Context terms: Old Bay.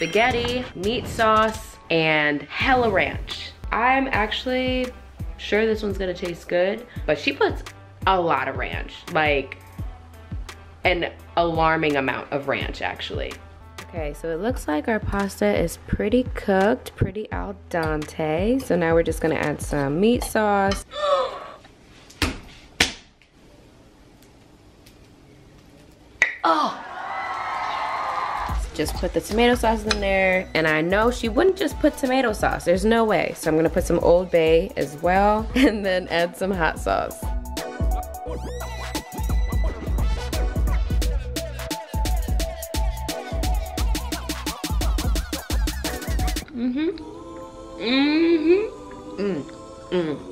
spaghetti, meat sauce, and hella ranch. I'm actually sure this one's gonna taste good, but she puts a lot of ranch, like an alarming amount of ranch actually. Okay, so it looks like our pasta is pretty cooked, pretty al dente. So now we're just gonna add some meat sauce. Just put the tomato sauce in there. And I know she wouldn't just put tomato sauce. There's no way. So I'm gonna put some Old Bay as well and then add some hot sauce. Mm-hmm. Mm-hmm. Mm. Mm.